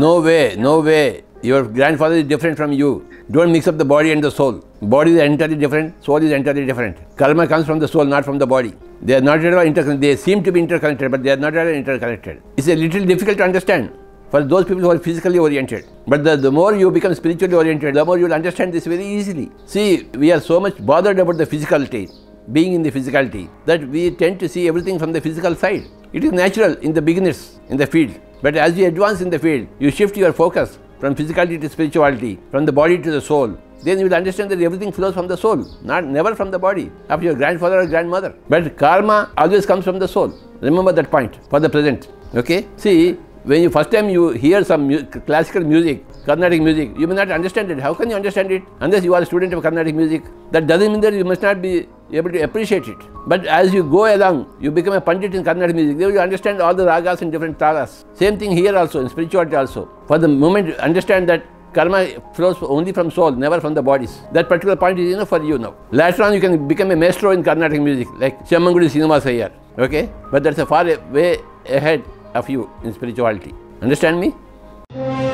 No way, no way. Your grandfather is different from you. Don't mix up the body and the soul. Body is entirely different, soul is entirely different. Karma comes from the soul, not from the body. They are not at all interconnected. They seem to be interconnected, but they are not at all interconnected. It's a little difficult to understand for those people who are physically oriented. But the more you become spiritually oriented, the more you will understand this very easily. See, we are so much bothered about the physicality, being in the physicality, that we tend to see everything from the physical side. It is natural in the beginners, in the field. But as you advance in the field, you shift your focus from physicality to spirituality, from the body to the soul. Then you will understand that everything flows from the soul, never from the body of your grandfather or grandmother. But karma always comes from the soul. Remember that point for the present. Okay? See, when you first time you hear some classical music, Carnatic music, you may not understand it. How can you understand it? Unless you are a student of Carnatic music. That doesn't mean that you must not be able to appreciate it. But as you go along, you become a pandit in Carnatic music. Then you understand all the ragas and different talas. Same thing here also, in spirituality also. For the moment, understand that karma flows only from soul, never from the bodies. That particular point is enough for you now. Later on, you can become a maestro in Carnatic music, like Shyamangudi, Sinuma, Sayar. Okay? But that's a far way ahead of you in spirituality. Understand me?